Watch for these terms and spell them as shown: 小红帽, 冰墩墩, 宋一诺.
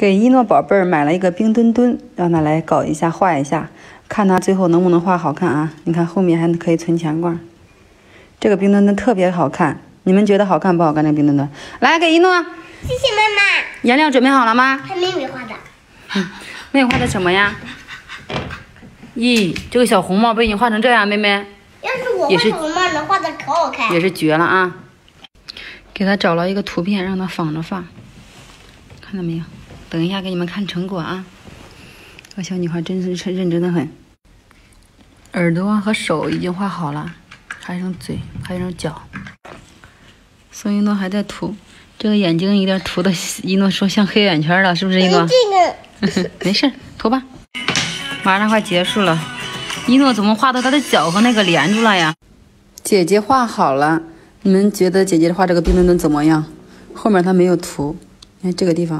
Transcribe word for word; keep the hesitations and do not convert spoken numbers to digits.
给一诺宝贝儿买了一个冰墩墩，让他来搞一下画一下，看他最后能不能画好看啊！你看后面还可以存钱罐，这个冰墩墩特别好看，你们觉得好看不好看？这个冰墩墩，来给一诺。谢谢妈妈。颜料准备好了吗？还妹妹画的。嗯，妹妹画的什么呀？咦，这个小红帽被你画成这样，妹妹。要是我画小红帽能画的可好看。也是绝了啊！给他找了一个图片，让他仿着画，看到没有？等一下给你们看成果啊！这个小女孩真是认真的很。耳朵和手已经画好了，还剩嘴，还剩脚。宋一诺还在涂，这个眼睛有点涂的，一诺说像黑眼圈了，是不是一诺？这个没事，涂吧。马上快结束了，一诺怎么画到他的脚和那个连住了呀？姐姐画好了，你们觉得姐姐画这个冰墩墩怎么样？后面她没有涂，你看这个地方。